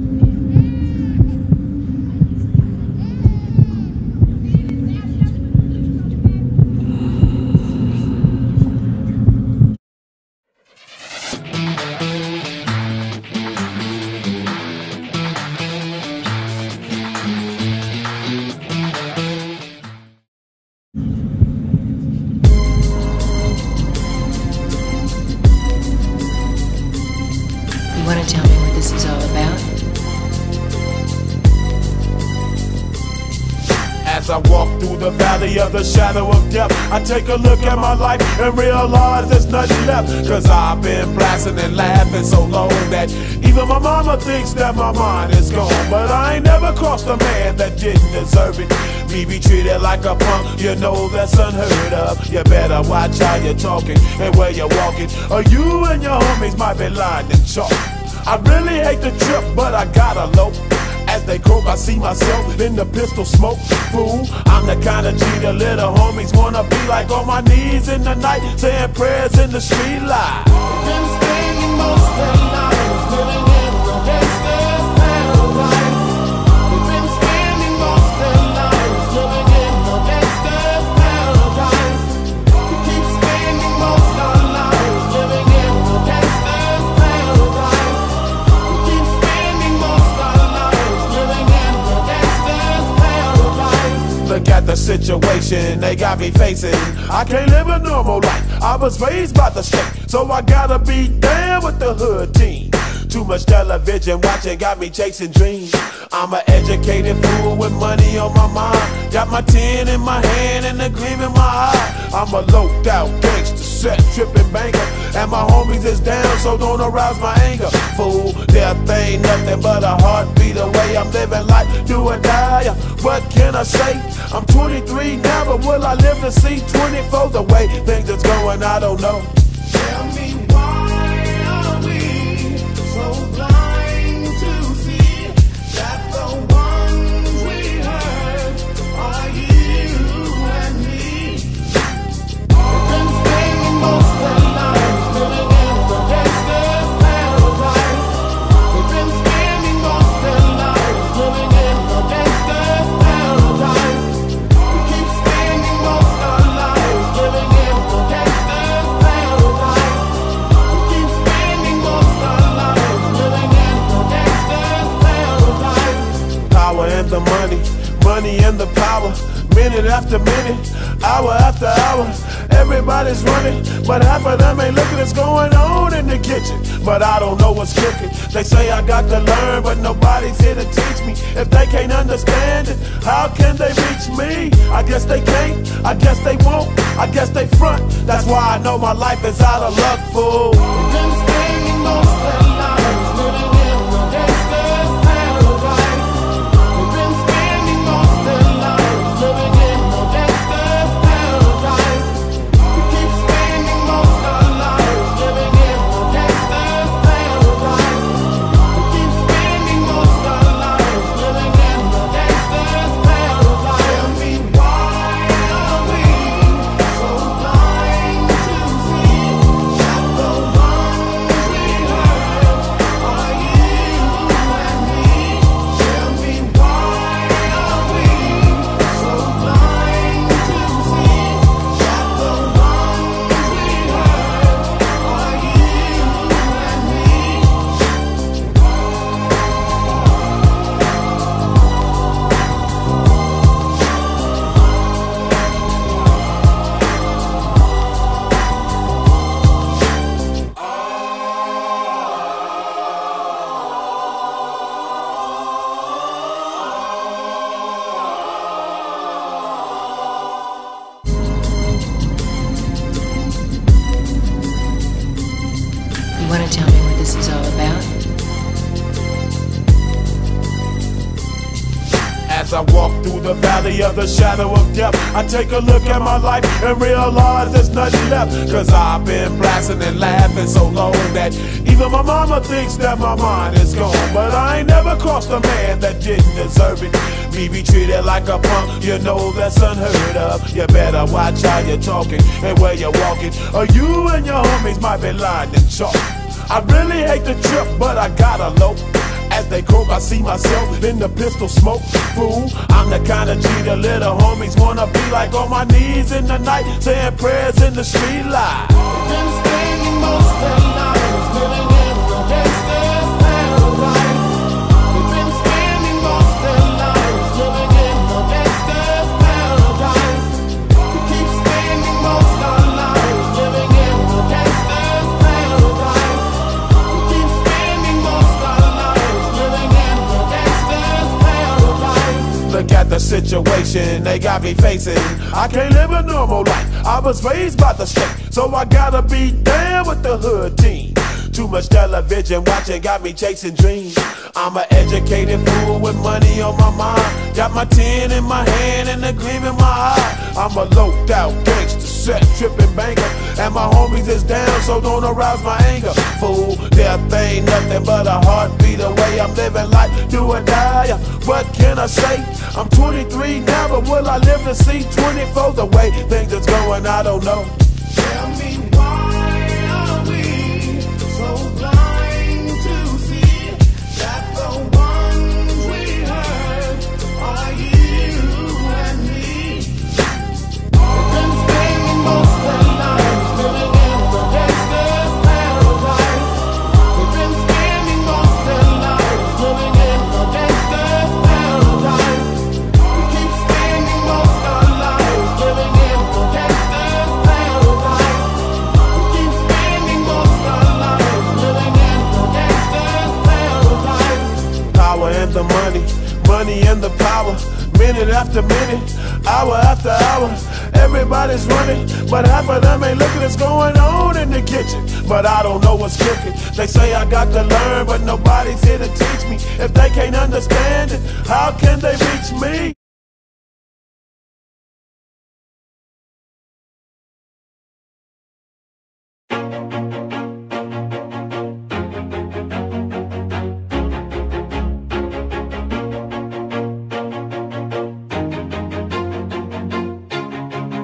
You want to tell me what this is all about? As I walk through the valley of the shadow of death, I take a look at my life and realize there's nothing left. Cause I've been blasting and laughing so long that even my mama thinks that my mind is gone. But I ain't never crossed a man that didn't deserve it. Me be treated like a punk, you know that's unheard of. You better watch how you're talking and where you're walking, or you and your homies might be lying in chalk. I really hate the trip, but I gotta low. As they croak, I see myself in the pistol smoke. Fool, I'm the kind of G the little homies wanna be like, on my knees in the night, saying prayers in the street light. Been spending most of the night, living in the gangster's paradise. We've been spending most of the night, living in the gangster's paradise. We keep spending most of the night, living in the gangster's paradise. Look at the situation they got me facing. I can't live a normal life. I was raised by the street, so I gotta be down with the hood team. Too much television watching got me chasing dreams. I'm an educated fool with money on my mind. Got my tin in my hand and a gleam in my eye. I'm a low-down gangster, set tripping banker, and my homies is down, so don't arouse my anger. Fool, death ain't nothing but a heartbeat away. I'm living life, do or die. What can I say? I'm 23 now, but will I live to see 24? The way things is going, I don't know. Tell me, why are we so blind to see that the ones we hurt are you and me? We've been spending most of the night living in the gangster's paradise. We've been spending most of the night living in the gangster's paradise. We keep spending most of our lives living in the gangster's paradise. We keep spending most of our lives living in the gangster's paradise. Power and the money, money and the power. Minute after minute, hour after hour, everybody's running, but half of them ain't looking what's going on in the kitchen. But I don't know what's cooking. They say I got to learn, but nobody's here to teach me. If they can't understand it, how can they reach me? I guess they can't, I guess they won't, I guess they front. That's why I know my life is out of luck, fool. We've been spending most of the night living in the gangster's paradise. We've been spending most of the night living in the gangster's paradise. We keep spending most of our lives living in the gangster's paradise. We keep spending most of our lives living in the gangster's paradise. Tell me, why are we so blind to see that the ones we hurt are you and me? Tell me, why are we so blind to see that the ones we hurt are you and me? You want to tell me what this is all about? As I walk through the valley of the shadow of death, I take a look at my life and realize there's nothing left. Cause I've been blasting and laughing so long that even my mama thinks that my mind is gone. But I ain't never crossed a man that didn't deserve it. Me be treated like a punk, you know that's unheard of. You better watch how you're talking and where you're walking, or you and your homies might be lying in chalk. I really hate the trip, but I gotta low. As they they croak, I see myself in the pistol smoke, fool. I'm the kind of G the little homies wanna be like, on my knees in the night, saying prayers in the street light. Been staying most of the night, living in the gangster's paradise. We've been standing most of the night, living in the gangster's paradise. We keep standing most of the night, living in the gangster's paradise. We keep standing most of the night, living in the gangster's paradise. Look at the situation they got me facing. I can't live a normal life. I was raised by the state, so I gotta be down with the hood team. Too much television watching got me chasing dreams. I'm an educated fool with money on my mind. Got my 10 in my hand and a gleam in my eye. I'm a loped out gangster, set tripping banker, and my homies is down, so don't arouse my anger. Fool, death ain't nothing but a heartbeat away. I'm living life, do or die. What can I say? I'm 23 now, but will I live to see 24? The way things is going, I don't know. Tell me why. The money, money and the power. Minute after minute, hour after hour, everybody's running, but half of them ain't looking. What's going on in the kitchen? But I don't know what's cooking. They say I got to learn, but nobody's here to teach me. If they can't understand it, how can they reach me?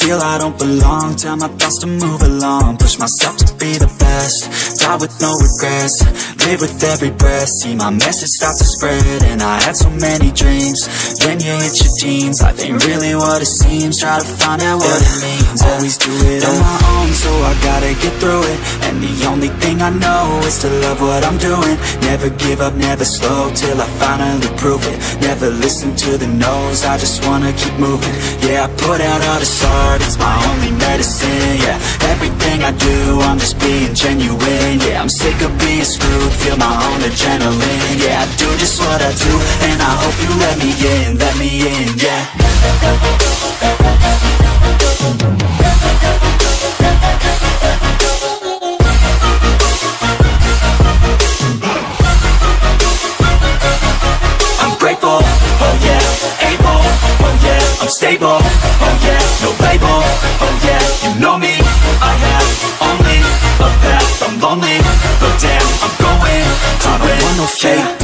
Feel I don't belong, tell my thoughts to move along. Push myself to be the best, die with no regrets. Live with every breath, see my message start to spread. And I had so many dreams, then you hit your teens. Life ain't really what it seems, try to find out what it means. Always do it on my own, so I gotta get through it. And the only thing I know is to love what I'm doing. Never give up, never slow, till I finally prove it. Never listen to the no's, I just wanna keep moving. Yeah, I put out all this art, it's my only medicine, yeah. Everything I do, I'm just being genuine, yeah. I'm sick of being screwed, feel my own adrenaline, yeah. I do just what I do, and I hope you let me in, yeah. I'm grateful, oh yeah, able, oh yeah, I'm stable, oh yeah. No label, oh yeah, you know me. I have only a path, I'm lonely, but damn, I'm going to win. I don't want no fake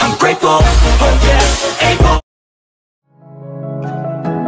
I'm grateful, oh yeah, able.